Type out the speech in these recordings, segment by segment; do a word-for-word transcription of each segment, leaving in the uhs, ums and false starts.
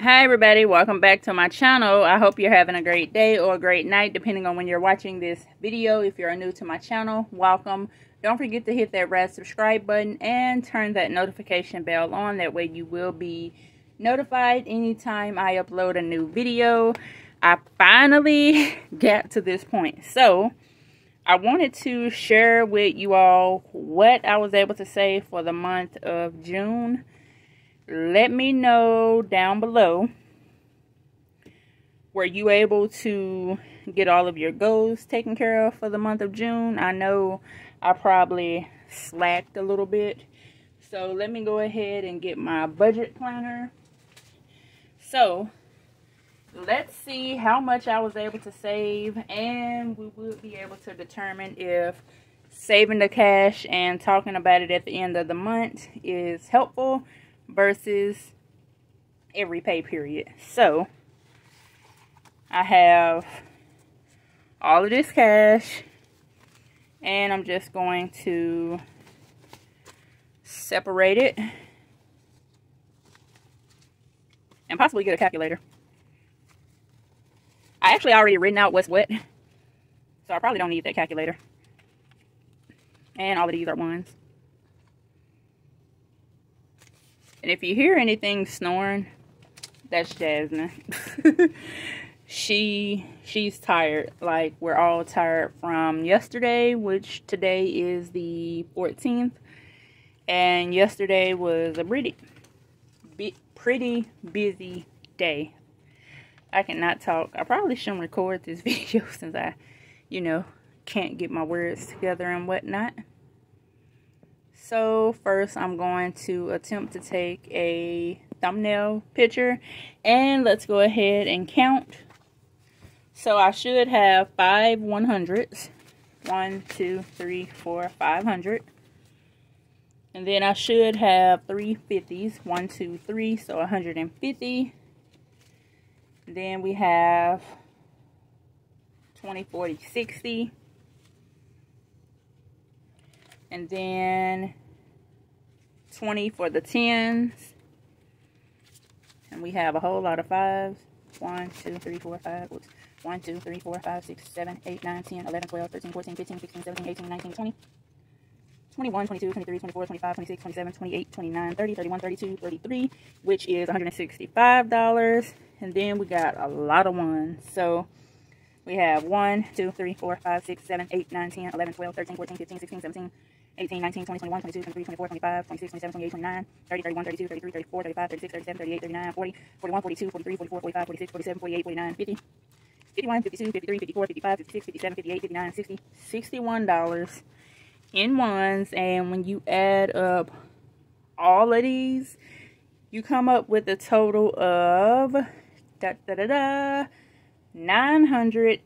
Hi everybody, welcome back to my channel. I hope you're having a great day or a great night depending on when you're watching this video. If you're new to my channel, welcome. Don't forget to hit that red subscribe button and turn that notification bell on. That way you will be notified anytime I upload a new video. I finally got to this point. So I wanted to share with you all what I was able to save for the month of June. Let me know down below, were you able to get all of your goals taken care of for the month of June? I know I probably slacked a little bit. So let me go ahead and get my budget planner. So let's see how much I was able to save, and we will be able to determine if saving the cash and talking about it at the end of the month is helpful versus every pay period. So I have all of this cash, and I'm just going to separate it and possibly get a calculator. I actually already written out what's what, so I probably don't need that calculator. And all of these are ones. And if you hear anything snoring, that's Jasmine. she she's tired. Like, we're all tired from yesterday, which today is the fourteenth. And yesterday was a pretty, pretty busy day. I cannot talk. I probably shouldn't record this video since I, you know, can't get my words together and whatnot. So first I'm going to attempt to take a thumbnail picture, and let's go ahead and count. So I should have five one hundreds. One, two, three, four, five hundred. And then I should have three fifties. One, two, three, so one hundred fifty. Then we have twenty, forty, sixty. And then twenty for the tens. And we have a whole lot of fives. one, two, three, four, five. Oops. one, two, three, four, five, six, seven, eight, nine, ten, eleven, twelve, thirteen, fourteen, fifteen, sixteen, seventeen, eighteen, nineteen, twenty. twenty-one, twenty-two, twenty-three, twenty-four, twenty-five, twenty-six, twenty-seven, twenty-eight, twenty-nine, thirty, thirty-one, thirty-two, thirty-three, which is one hundred sixty-five dollars. And then we got a lot of ones. So we have one, two, three, four, five, six, seven, eight, nine, ten, eleven, twelve, thirteen, fourteen, fifteen, sixteen, seventeen, eighteen, nineteen, twenty, twenty-one, twenty-two, twenty-three, twenty-four, twenty-five, twenty-six, twenty-seven, twenty-eight, twenty-nine, thirty, thirty-one, thirty-two, thirty-three, thirty-four, thirty-five, thirty-six, thirty-seven, thirty-eight, thirty-nine, forty, forty-one, forty-two, forty-three, forty-four, forty-five, forty-six, forty-seven, forty-eight, forty-nine, fifty, fifty-one, fifty-two, fifty-three, fifty-four, fifty-five, fifty-six, fifty-seven, fifty-eight, fifty-nine, sixty, sixty-one dollars in ones. And when you add up all of these, you come up with a total of da da da da nine hundred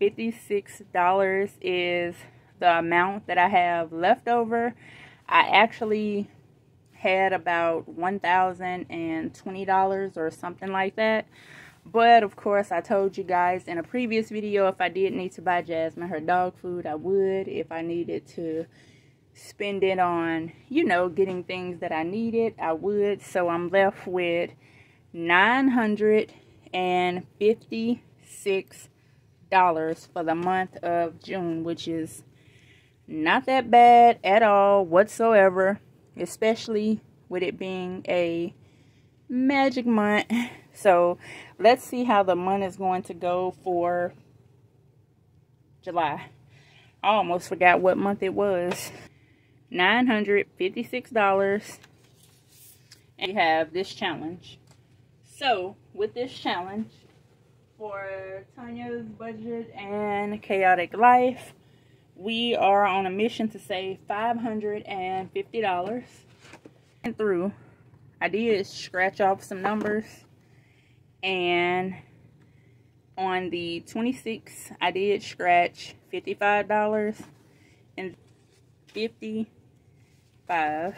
fifty-six dollars is the amount that I have left over. I actually had about one thousand twenty dollars or something like that. But of course, I told you guys in a previous video, if I did need to buy Jasmine her dog food, I would. If I needed to spend it on, you know, getting things that I needed, I would. So I'm left with nine hundred fifty-six dollars for the month of June, which is not that bad at all whatsoever, especially with it being a magic month. So let's see how the month is going to go for July. I almost forgot what month it was. nine hundred fifty-six dollars, and we have this challenge. So with this challenge for Tanya's Budget and Chaotic Life, we are on a mission to save five hundred fifty dollars. And through, I did scratch off some numbers, and on the twenty-sixth, I did scratch fifty-five dollars and fifty-five.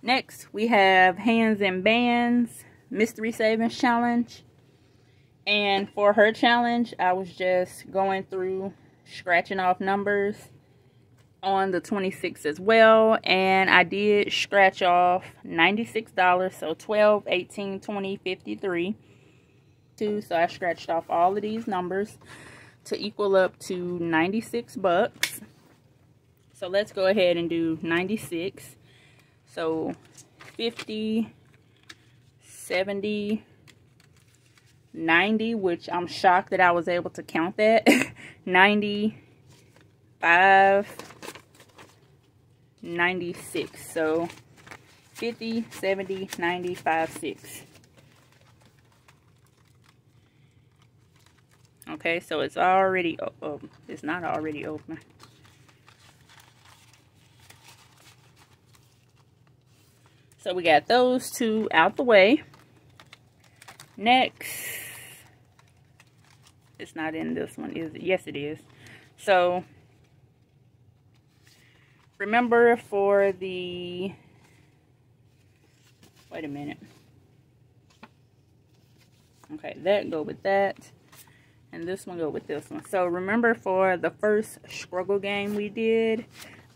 Next, we have Hands and Bands Mystery Savings Challenge. And for her challenge, I was just going through, scratching off numbers on the twenty-sixth as well, and I did scratch off ninety-six dollars, so twelve, eighteen, twenty, fifty-three. Too, so I scratched off all of these numbers to equal up to ninety-six bucks. So let's go ahead and do ninety-six. So fifty, seventy, ninety, which I'm shocked that I was able to count that. ninety-five, ninety-six. So fifty, seventy, ninety, five, six. Okay, so it's already open. It's not already open. So we got those two out the way. Next, it's not in this one, is it? Yes, it is. So remember for the, wait a minute. Okay, that go with that. And this one go with this one. So remember for the first struggle game we did,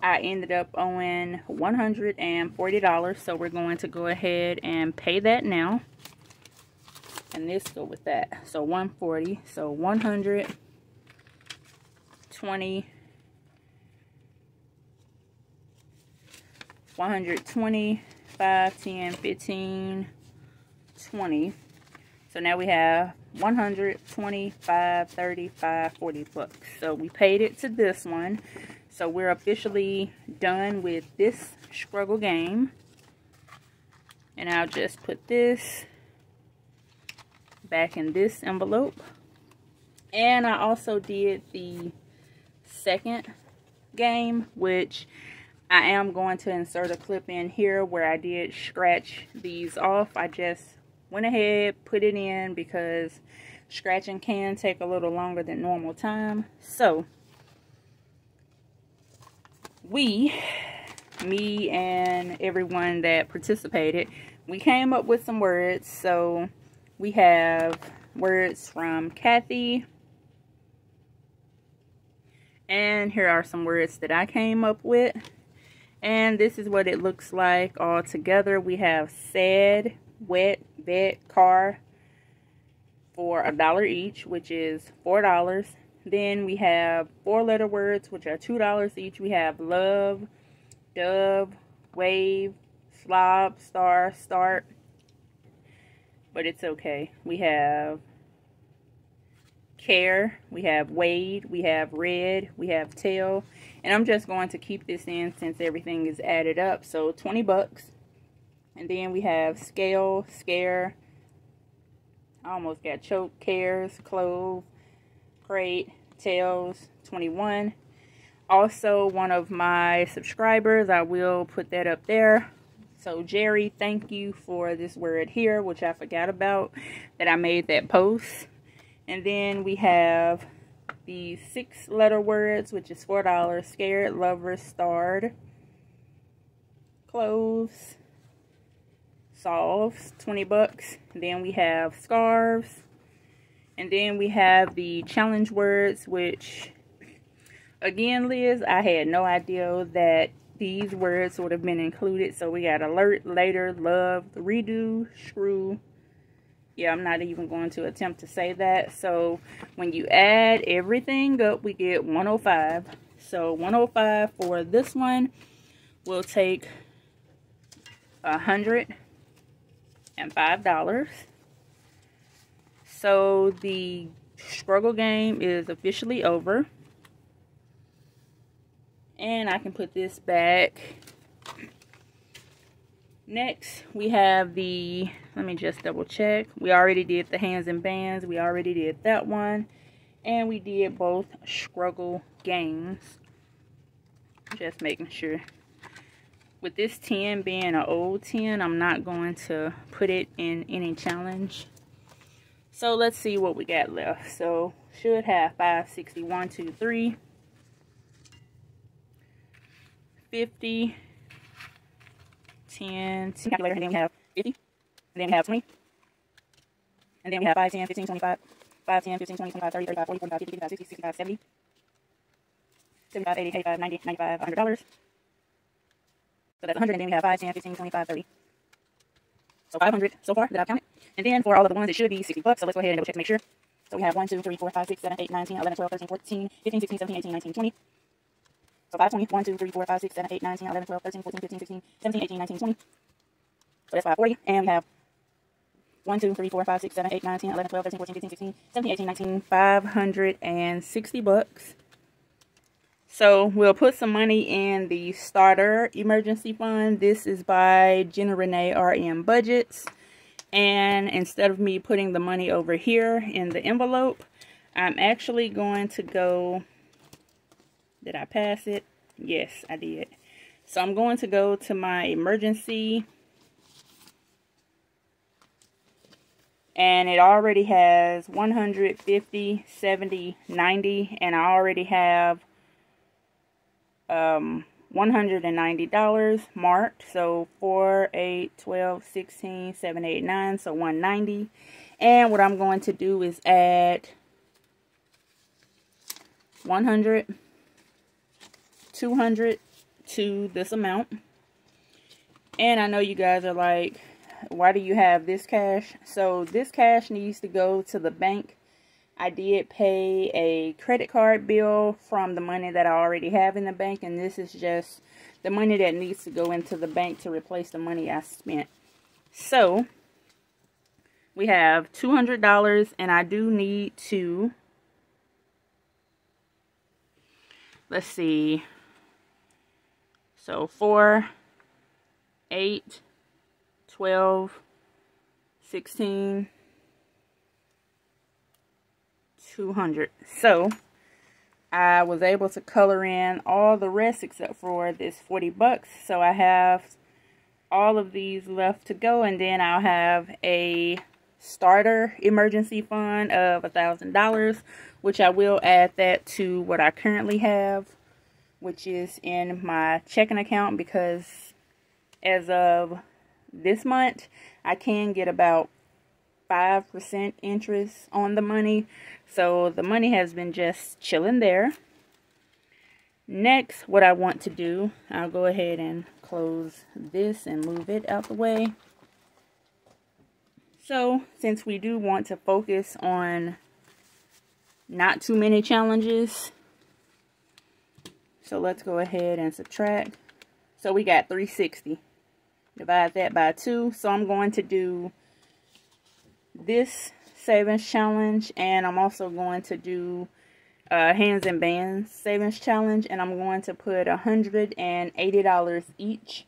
I ended up owing one hundred forty dollars. So we're going to go ahead and pay that now. And this go with that. So one hundred forty. So one hundred twenty, one hundred twenty, five, ten, fifteen, twenty. So now we have one hundred twenty-five, thirty-five, forty bucks. So we paid it to this one. So we're officially done with this struggle game. And I'll just put this back in this envelope. And I also did the second game, which I am going to insert a clip in here where I did scratch these off. I just went ahead, put it in because scratching can take a little longer than normal time. So we, me and everyone that participated, we came up with some words. So we have words from Kathy. And here are some words that I came up with. And this is what it looks like all together. We have sad, wet, bed, car for a dollar each, which is four dollars. Then we have four letter words, which are two dollars each. We have love, dove, wave, slob, star, start, but it's okay. We have care, we have wade, we have red, we have tail, and I'm just going to keep this in since everything is added up. So twenty bucks. And then we have scale, scare, I almost got choked, cares, clove, crate, tails, twenty-one. Also, one of my subscribers, I will put that up there. So, Jerry, thank you for this word here, which I forgot about that I made that post. And then we have the six letter words, which is four dollars, scared, lover, starred, cloves, solves, twenty bucks. Then we have scarves, and then we have the challenge words, which again, Liz, I had no idea that these words would have been included. So we got alert, later, love, redo, shrew. Yeah, I'm not even going to attempt to say that. So when you add everything up, we get one hundred five. So one hundred five for this one will take a hundred and five dollars. So the struggle game is officially over, and I can put this back. Next we have the, let me just double check, we already did the hands and bands, we already did that one, and we did both struggle games. Just making sure. With this ten being an old ten, I'm not going to put it in any challenge. So let's see what we got left. So should have five, sixty, one, two, three, fifty, ten, and then we have fifty, and then we have twenty, and then we have five, ten, fifteen, twenty-five, five, ten, fifteen, twenty, twenty-five, thirty, thirty-five, forty, forty-five, fifty, fifty-five, sixty, sixty-five, seventy, seventy-five, eighty, eighty-five, ninety, ninety-five, one hundred dollars. So that's one hundred, and then we have five, ten, fifteen, twenty-five, thirty. So five hundred so far that I've counted. And then for all of the ones, it should be sixty bucks. So let's go ahead and double check to make sure. So we have one, two, three, four, five, six, seven, eight, nine, ten, eleven, twelve, thirteen, fourteen, fifteen, sixteen, seventeen, eighteen, nineteen, twenty. So five twenty, one, two, three, four, five, six, seven, eight, nine, ten, eleven, twelve, thirteen, fourteen, fifteen, sixteen, seventeen, eighteen, nineteen, twenty. So that's five forty. And we have one, two, three, four, five, six, seven, eight, nine, ten, eleven, twelve, thirteen, fourteen, fifteen, sixteen, seventeen, eighteen, nineteen, five hundred sixty bucks. So we'll put some money in the starter emergency fund. This is by Gina Renae R N Budgets. And instead of me putting the money over here in the envelope, I'm actually going to go, did I pass it? Yes, I did. So I'm going to go to my emergency, and it already has one hundred fifty, seventy, ninety, and I already have um, one hundred ninety dollars marked. So four, eight, twelve, sixteen, seven, eight, nine, so one hundred ninety. And what I'm going to do is add one hundred, two hundred to this amount. And I know you guys are like, why do you have this cash? So this cash needs to go to the bank. I did pay a credit card bill from the money that I already have in the bank, and this is just the money that needs to go into the bank to replace the money I spent. So we have two hundred dollars, and I do need to, let's see, so four, eight, twelve, sixteen, two hundred. So I was able to color in all the rest except for this forty bucks. So I have all of these left to go, and then I'll have a starter emergency fund of a thousand dollars, which I will add that to what I currently have, which is in my checking account, because as of this month I can get about five percent interest on the money, so the money has been just chilling there. Next, what I want to do, I'll go ahead and close this and move it out the way. So since we do want to focus on not too many challenges, so let's go ahead and subtract. So we got three sixty. Divide that by two. So I'm going to do this savings challenge, and I'm also going to do uh, Hands and Bands savings challenge, and I'm going to put one hundred eighty dollars each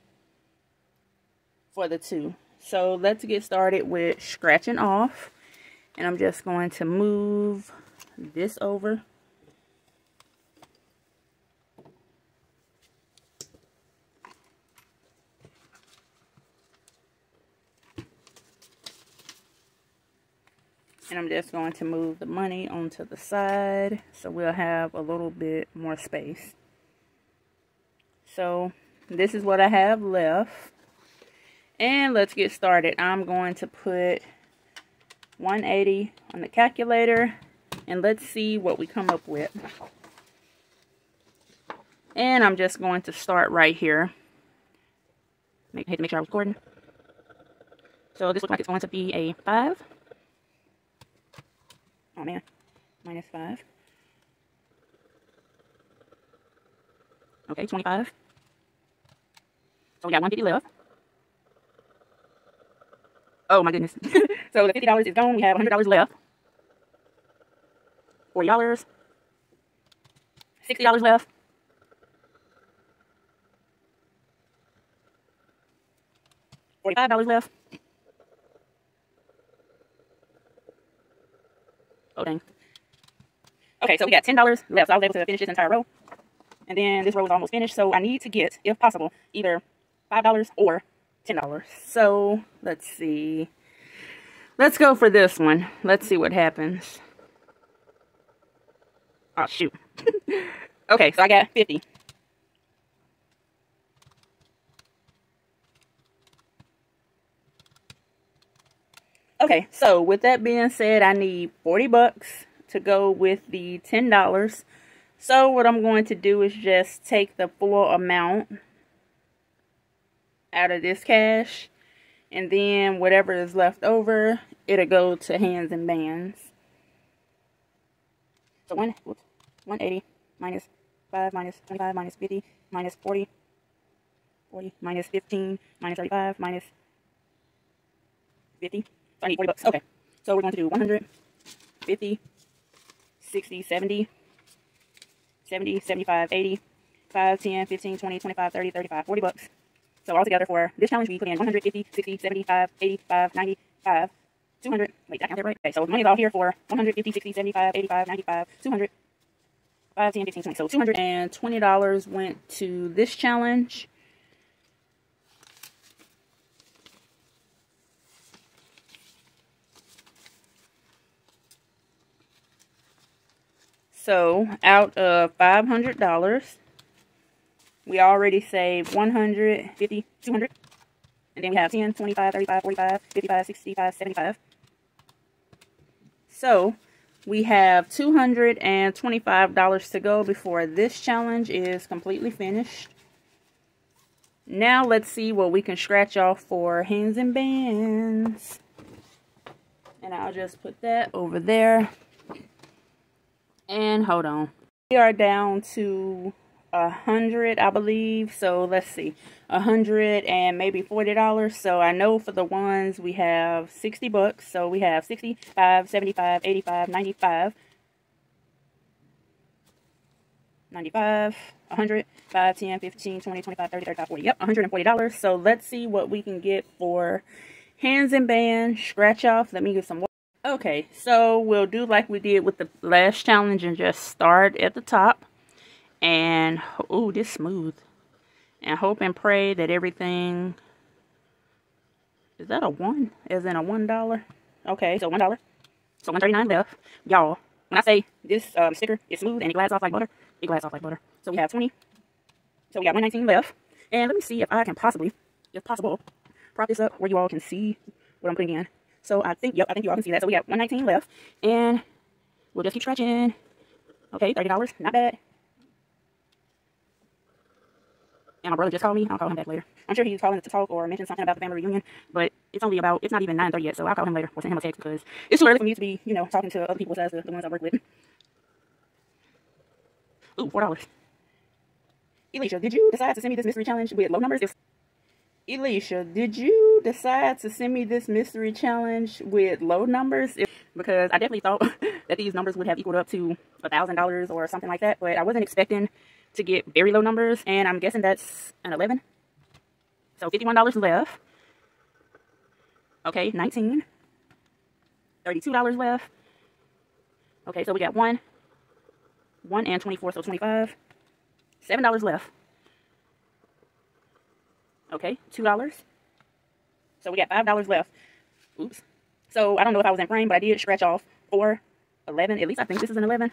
for the two. So let's get started with scratching off, and I'm just going to move this over. And I'm just going to move the money onto the side so we'll have a little bit more space. So this is what I have left. And let's get started. I'm going to put one hundred eighty on the calculator, and let's see what we come up with. And I'm just going to start right here. Make, I had to make sure I was recording. So this looks like it's going to be a five. Oh man, minus five. Okay, twenty-five. So we got one hundred fifty left. Oh my goodness. So the fifty dollars is gone. We have one hundred dollars left. forty dollars. sixty dollars left. forty-five dollars left. Oh dang. Okay, so we got ten dollars left. So I was able to finish this entire row, and then this row is almost finished. So I need to get, if possible, either five dollars or ten dollars. So let's see. Let's go for this one. Let's see what happens. Oh shoot. Okay, so I got fifty. Okay, so with that being said, I need forty bucks to go with the ten dollars. So what I'm going to do is just take the full amount out of this cash, and then whatever is left over, it'll go to Hands and Bands. So one, whoops, one eighty minus five minus twenty-five minus fifty minus forty, forty minus fifteen minus thirty-five minus fifty. So I need forty bucks. Okay, so we're going to do one hundred, fifty, sixty, seventy, seventy, seventy-five, eighty, five, ten, fifteen, twenty, twenty-five, thirty, thirty-five, forty bucks. So altogether for this challenge, we put in one hundred fifty, sixty, seventy-five, eighty-five, ninety-five, two hundred. Wait, did I count that right? Okay, so the money's all here for one hundred fifty, sixty, seventy-five, eighty-five, ninety-five, two hundred, five, ten, fifteen, twenty. So two hundred twenty dollars went to this challenge. So out of five hundred dollars, we already saved one hundred, fifty, two hundred, and then we have ten, twenty-five, thirty-five, forty-five, fifty-five, sixty-five, seventy-five. So we have two hundred twenty-five dollars to go before this challenge is completely finished. Now let's see what we can scratch off for Hands and Bands. And I'll just put that over there. And hold on. We are down to a hundred, I believe. So let's see, a hundred and maybe forty dollars. So I know for the ones we have sixty bucks. So we have sixty-five, seventy-five, eighty-five, ninety-five, ninety-five, one hundred, five, ten, fifteen, twenty, twenty-five, thirty, thirty-five, forty. Yep, one hundred forty dollars. So let's see what we can get for Hands and Bands scratch off. Let me get some. Okay, so we'll do like we did with the last challenge and just start at the top. And, oh, this smooth. And hope and pray that everything, is that a one? As in a one dollar? Okay, so one dollar. So one thirty-nine left. Y'all, when I say this um, sticker is smooth and it glides off like butter, it glides off like butter. So we have twenty. So we got one nineteen left. And let me see if I can possibly, if possible, prop this up where you all can see what I'm putting in. So I think, yep, I think you all can see that. So we got one nineteen left. And we'll just keep stretching. Okay, thirty dollars, not bad. And my brother just called me. I'll call him back later. I'm sure he's calling to talk or mention something about the family reunion, but it's only about, it's not even nine thirty yet, so I'll call him later or send him a text because it's too early for me to be, you know, talking to other people besides the, the ones I work with. Ooh, four dollars. Elisha, did you decide to send me this mystery challenge with low numbers? If... Elisha, did you decide to send me this mystery challenge with low numbers? If... Because I definitely thought that these numbers would have equaled up to a thousand dollars or something like that, but I wasn't expecting to get very low numbers, and I'm guessing that's an eleven. So fifty-one dollars left. Okay, nineteen. thirty-two dollars left. Okay, so we got one. one and twenty-four, so twenty-five. seven dollars left. Okay, two dollars. So we got five dollars left. Oops. So I don't know if I was in frame, but I did scratch off four, eleven. At least I think this is an eleven.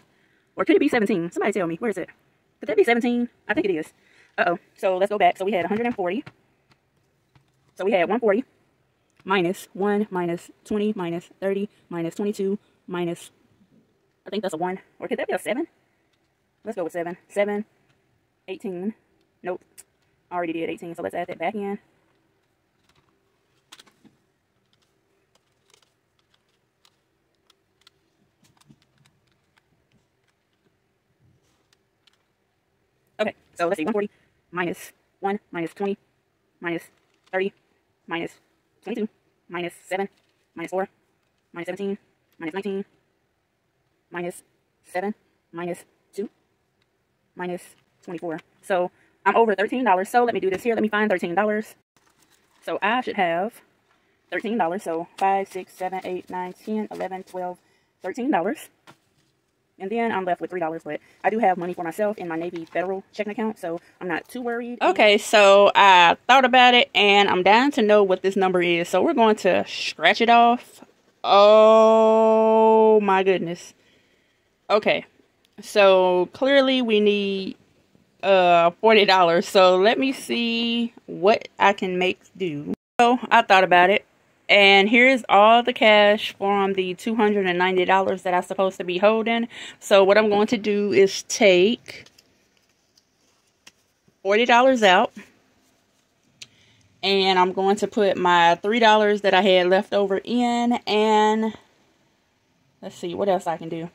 Or could it be seventeen? Somebody tell me. Where is it? Could that be seventeen? I think it is. Uh-oh. So let's go back. So we had one hundred forty. So we had one forty minus one minus twenty minus thirty minus twenty-two minus, I think that's a one. Or could that be a seven? Let's go with seven. seven, eighteen. Nope. I already did eighteen. So let's add that back in. Okay, so let's see, one forty minus one minus twenty minus thirty minus twenty-two minus seven minus four minus seventeen minus nineteen minus seven minus two minus twenty-four. So I'm over thirteen dollars. So let me do this here. Let me find thirteen dollars. So I should have thirteen dollars. So five, six, seven, eight, nine, ten, eleven, twelve, thirteen dollars. And then I'm left with three dollars, but I do have money for myself in my Navy Federal checking account, so I'm not too worried. Okay, so I thought about it, and I'm dying to know what this number is, so we're going to scratch it off. Oh, my goodness. Okay, so clearly we need uh, forty dollars, so let me see what I can make do. So I thought about it, And here's all the cash from the two hundred ninety dollars that I'm supposed to be holding. So what I'm going to do is take forty dollars out. And I'm going to put my three dollars that I had left over in. And let's see what else I can do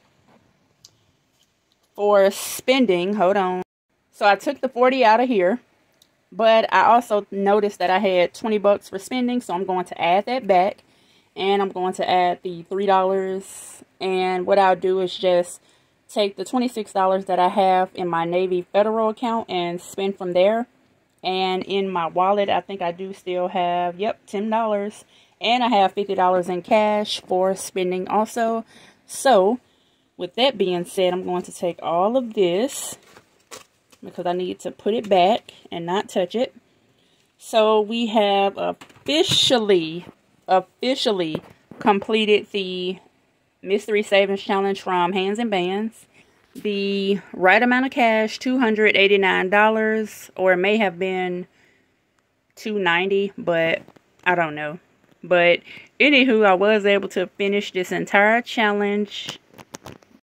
for spending. Hold on. So I took the forty out of here. But I also noticed that I had twenty bucks for spending, so I'm going to add that back. And I'm going to add the three dollars. And what I'll do is just take the twenty-six dollars that I have in my Navy Federal account and spend from there. And in my wallet, I think I do still have, yep, ten dollars. And I have fifty dollars in cash for spending also. So, with that being said, I'm going to take all of this, because I need to put it back and not touch it. So we have officially, officially completed the Mystery Savings Challenge from Hands and Bands. The right amount of cash, two hundred eighty-nine dollars, or it may have been two hundred ninety dollars, but I don't know. But anywho, I was able to finish this entire challenge